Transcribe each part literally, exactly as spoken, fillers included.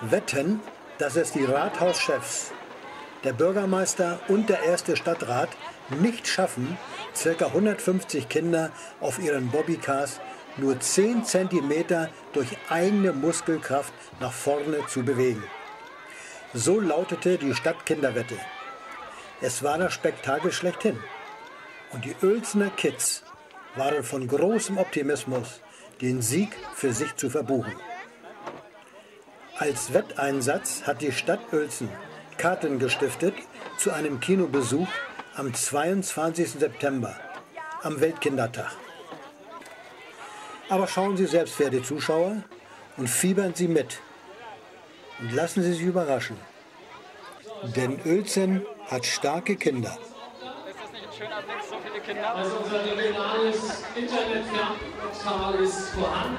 wetten, dass es die Rathauschefs, der Bürgermeister und der erste Stadtrat nicht schaffen, ca. hundertfünfzig Kinder auf ihren Bobby-Cars nur zehn Zentimeter durch eigene Muskelkraft nach vorne zu bewegen. So lautete die Stadtkinderwette. Es war das Spektakel schlechthin. Und die Uelzener Kids waren von großem Optimismus, den Sieg für sich zu verbuchen. Als Wetteinsatz hat die Stadt Uelzen Karten gestiftet zu einem Kinobesuch am zweiundzwanzigsten September, am Weltkindertag. Aber schauen Sie selbst, werte Zuschauer, und fiebern Sie mit. Und lassen Sie sich überraschen. Denn Uelzen hat starke Kinder. Ist das nicht ein schöner Blick, so viele Kinder? Also unser regionales Internetportal ist voran.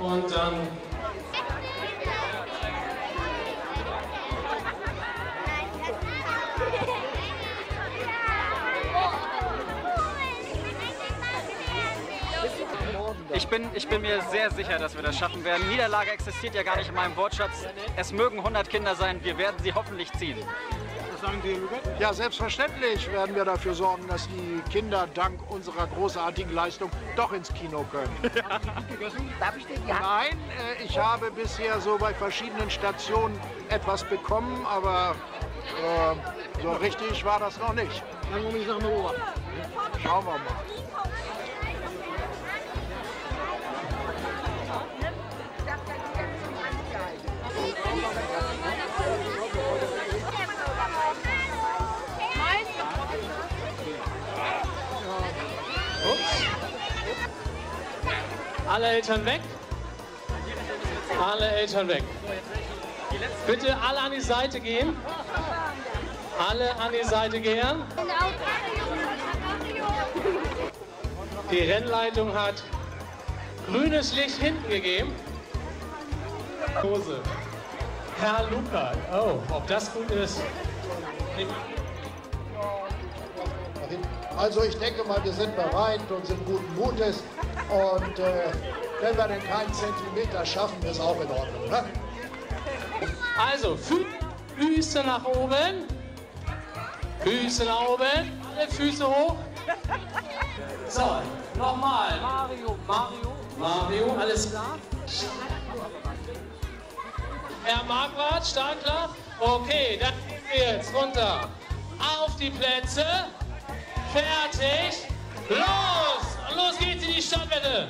Und dann... Ähm Ich bin, ich bin mir sehr sicher, dass wir das schaffen werden. Niederlage existiert ja gar nicht in meinem Wortschatz. Es mögen hundert Kinder sein, wir werden sie hoffentlich ziehen. Was sagen Sie, Lukas? Ja, selbstverständlich werden wir dafür sorgen, dass die Kinder dank unserer großartigen Leistung doch ins Kino können. Ja. Haben Sie gut gegessen? Darf ich nicht? Ja. Nein, äh, ich habe bisher so bei verschiedenen Stationen etwas bekommen, aber äh, so richtig war das noch nicht. Dann komme ich noch in Ruhe. Schauen wir mal. Alle Eltern weg. Alle Eltern weg. Bitte alle an die Seite gehen. Alle an die Seite gehen. Die Rennleitung hat grünes Licht hinten gegeben. Hose. Herr Lukat. Oh, ob das gut ist. Also ich denke mal, wir sind bereit und sind guten Mutes. Und äh, wenn wir denn keinen Zentimeter schaffen, ist auch in Ordnung, ne? Also, Füße nach oben. Füße nach oben. Alle Füße hoch. So, nochmal. Mario, Mario. Mario, alles klar? Herr Marquardt, startklar? Okay, dann gehen wir jetzt runter. Auf die Plätze. Fertig. Los! Los geht's in die Stadtwette!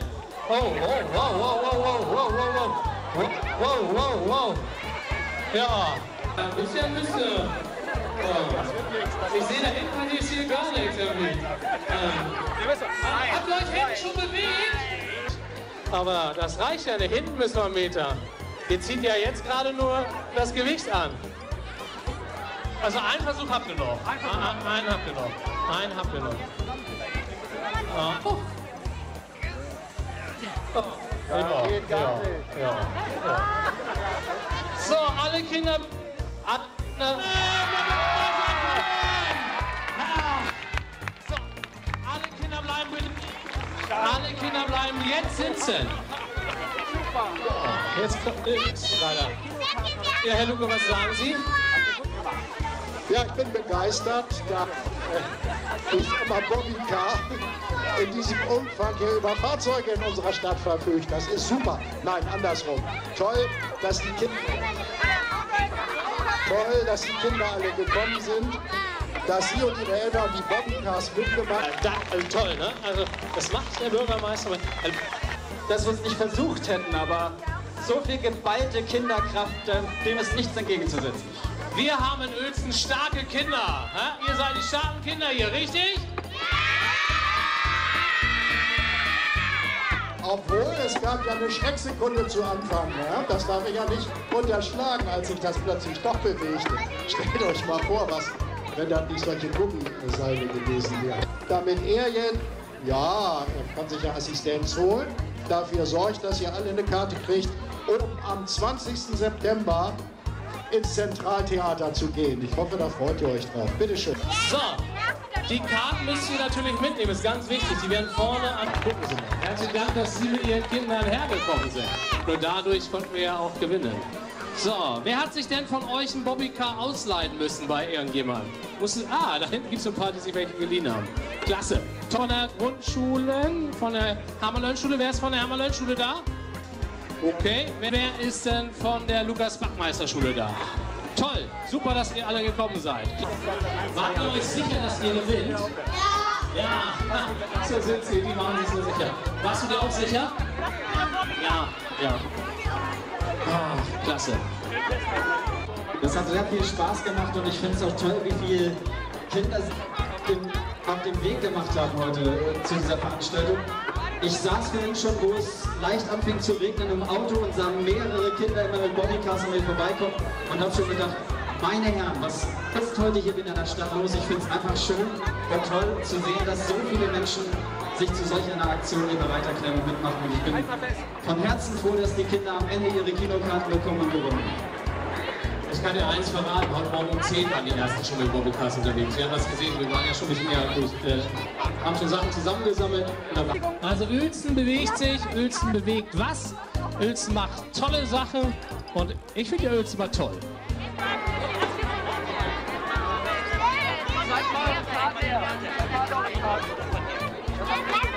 Oh, oh, wow, wow, wow, wow, wow, wow, wow, wow, wow, wow. Ja, ein bisschen müsste. Ich sehe da hinten halt jetzt hier gar nichts irgendwie. Ähm, habt ihr euch hinten schon bewegt? Aber das reicht ja nicht, hinten müssen wir einen Meter. Ihr zieht ja jetzt gerade nur das Gewicht an. Also einen Versuch habt ihr noch. Einen habt ihr noch. Einen habt ihr noch. Ah. Oh. Oh. Ja, geht gar ja, nicht. Ja, ja. So, alle Kinder. Ab, na, so, alle Kinder bleiben bitte. Alle Kinder bleiben jetzt sitzen. Oh, jetzt kommt nichts, leider. Ja, Herr Luke, was sagen Sie? Ja, ich bin begeistert, da ich immer Bobby-Car in diesem Umfang hier über Fahrzeuge in unserer Stadt verfügt. Das ist super. Nein, andersrum. Toll, dass die Kinder, toll, dass die Kinder alle gekommen sind, dass Sie und Ihre Eltern die Bobby-Cars mitgemacht haben. Ja, da, also toll, ne? Also, das macht der Bürgermeister. Dass wir es nicht versucht hätten, aber so viel geballte Kinderkraft, dem ist nichts entgegenzusetzen. Wir haben in Uelzen starke Kinder. Hä? Ihr seid die starken Kinder hier, richtig? Ja! Obwohl, es gab ja eine Schrecksekunde zu Anfang. Ja? Das darf ich ja nicht unterschlagen, als sich das plötzlich doch bewegte. Stellt euch mal vor, was, wenn das nicht solche Gummiseile gewesen wäre. Damit er jetzt, ja, er kann sich ja Assistenz holen, dafür sorgt, dass ihr alle eine Karte kriegt, um am zwanzigsten September ins Zentraltheater zu gehen. Ich hoffe, da freut ihr euch drauf. Bitte schön. So, die Karten müsst ihr natürlich mitnehmen, ist ganz wichtig. Die werden vorne an. Gucken Sie mal. Herzlichen Dank, dass Sie mit Ihren Kindern hergekommen sind. Nur dadurch konnten wir ja auch gewinnen. So, wer hat sich denn von euch einen Bobby-Car ausleihen müssen bei irgendjemand? Muss, ah, da hinten gibt es ein paar, die sich welche geliehen haben. Klasse. Von der Grundschulen, von der Hammerlön-Schule. Wer ist von der Hammerlön-Schule da? Okay. Wer ist denn von der Lukas-Bachmeister-Schule da? Toll. Super, dass ihr alle gekommen seid. Wart ihr euch sicher, dass ihr gewinnt? Ja. Ja. So sind sie. Die waren sich so sicher. Warst du dir auch sicher? Ja. Ja. Ah, klasse. Das hat sehr viel Spaß gemacht und ich finde es auch toll, wie viele Kinder auf dem Weg gemacht haben heute äh, zu dieser Veranstaltung. Ich saß vorhin schon, wo es leicht anfing zu regnen, im Auto und sah mehrere Kinder immer mit Bobby-Cars an mir vorbeikommen und habe schon gedacht, meine Herren, was ist heute hier wieder in der Stadt los? Ich finde es einfach schön und toll zu sehen, dass so viele Menschen sich zu solch einer Aktion hier weiterklemmen und mitmachen. Und ich bin von Herzen froh, dass die Kinder am Ende ihre Kinokarten bekommen und gewonnen. Ich kann dir eins verraten, heute Morgen um zehn waren die ersten schon mit Bobby-Cars unterwegs. Wir haben das gesehen, wir waren ja schon ein bisschen mehr durch, äh, haben schon Sachen zusammengesammelt. Also Uelzen bewegt sich, Uelzen bewegt was, Uelzen macht tolle Sachen und ich finde ja Uelzen war toll. Let's go.